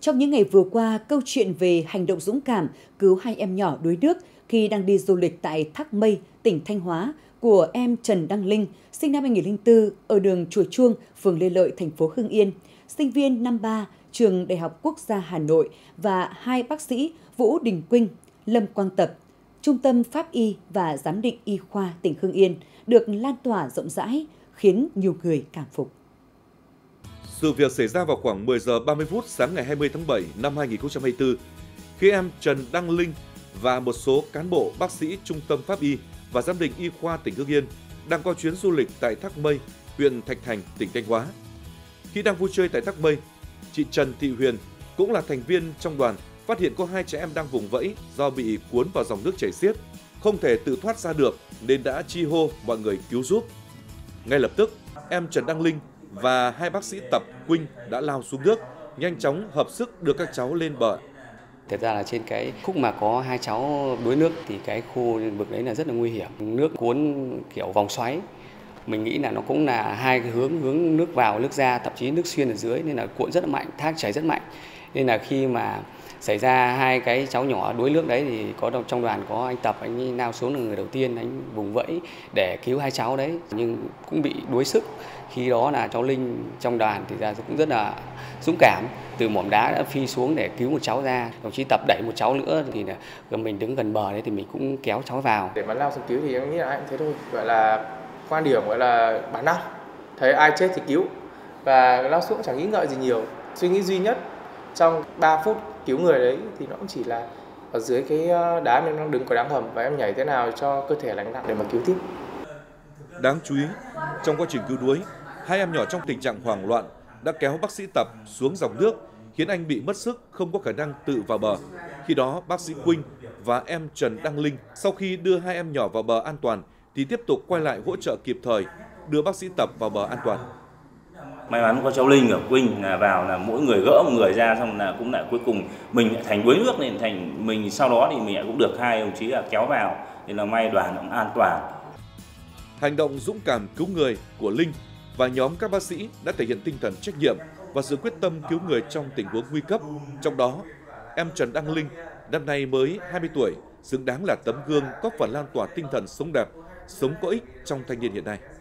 Trong những ngày vừa qua, câu chuyện về hành động dũng cảm cứu hai em nhỏ đuối nước khi đang đi du lịch tại Thác Mây, tỉnh Thanh Hóa của em Trần Đăng Linh, sinh năm 2004 ở đường Chùa Chuông, phường Lê Lợi, thành phố Hưng Yên, sinh viên năm 3, trường Đại học Quốc gia Hà Nội và hai bác sĩ Vũ Đình Quỳnh, Lâm Quang Tập, Trung tâm Pháp y và Giám định Y khoa tỉnh Hưng Yên được lan tỏa rộng rãi, khiến nhiều người cảm phục. Sự việc xảy ra vào khoảng 10 giờ 30 phút sáng ngày 20 tháng 7 năm 2024, khi em Trần Đăng Linh và một số cán bộ bác sĩ Trung tâm Pháp y và Giám định Y khoa tỉnh Hưng Yên đang có chuyến du lịch tại Thác Mây, huyện Thạch Thành, tỉnh Thanh Hóa. Khi đang vui chơi tại Thác Mây, chị Trần Thị Huyền cũng là thành viên trong đoàn phát hiện có hai trẻ em đang vùng vẫy do bị cuốn vào dòng nước chảy xiết, không thể tự thoát ra được nên đã chi hô mọi người cứu giúp. Ngay lập tức, em Trần Đăng Linh và hai bác sĩ Tập, Quỳnh đã lao xuống nước, nhanh chóng hợp sức đưa các cháu lên bờ. Thật ra là trên cái khúc mà có hai cháu đuối nước thì cái khu vực đấy là rất là nguy hiểm. Nước cuốn kiểu vòng xoáy, mình nghĩ là nó cũng là hai cái hướng nước vào, nước ra, thậm chí nước xuyên ở dưới nên là cuộn rất là mạnh, thác chảy rất mạnh. Nên là khi mà xảy ra hai cái cháu nhỏ đuối nước đấy thì có trong đoàn có anh Tập, anh lao xuống là người đầu tiên, anh vùng vẫy để cứu hai cháu đấy. Nhưng cũng bị đuối sức, khi đó là cháu Linh trong đoàn thì ra cũng rất là dũng cảm. Từ mỏm đá đã phi xuống để cứu một cháu ra, đồng chí Tập đẩy một cháu nữa thì là mình đứng gần bờ đấy thì mình cũng kéo cháu vào. Để mà lao xuống cứu thì em nghĩ là ai cũng thế thôi, gọi là quan điểm gọi là bản năng, thấy ai chết thì cứu. Và lao xuống chẳng nghĩ ngợi gì nhiều, suy nghĩ duy nhất trong 3 phút cứu người đấy thì nó cũng chỉ là ở dưới cái đá nên nó đừng có đáng hầm và em nhảy thế nào cho cơ thể lành nặng để mà cứu tiếp. Đáng chú ý, trong quá trình cứu đuối, hai em nhỏ trong tình trạng hoảng loạn đã kéo bác sĩ Tập xuống dòng nước khiến anh bị mất sức, không có khả năng tự vào bờ. Khi đó, bác sĩ Quỳnh và em Trần Đăng Linh sau khi đưa hai em nhỏ vào bờ an toàn thì tiếp tục quay lại hỗ trợ kịp thời, đưa bác sĩ Tập vào bờ an toàn. May mắn có cháu Linh ở Quỳnh là vào là mỗi người gỡ một người ra, xong là cũng lại cuối cùng mình lại thành đuối nước nên thành mình sau đó thì mình cũng được hai đồng chí là kéo vào nên là may đoàn cũng an toàn. Hành động dũng cảm cứu người của Linh và nhóm các bác sĩ đã thể hiện tinh thần trách nhiệm và sự quyết tâm cứu người trong tình huống nguy cấp. Trong đó, em Trần Đăng Linh năm nay mới 20 tuổi, xứng đáng là tấm gương góp phần lan tỏa tinh thần sống đẹp, sống có ích trong thanh niên hiện nay.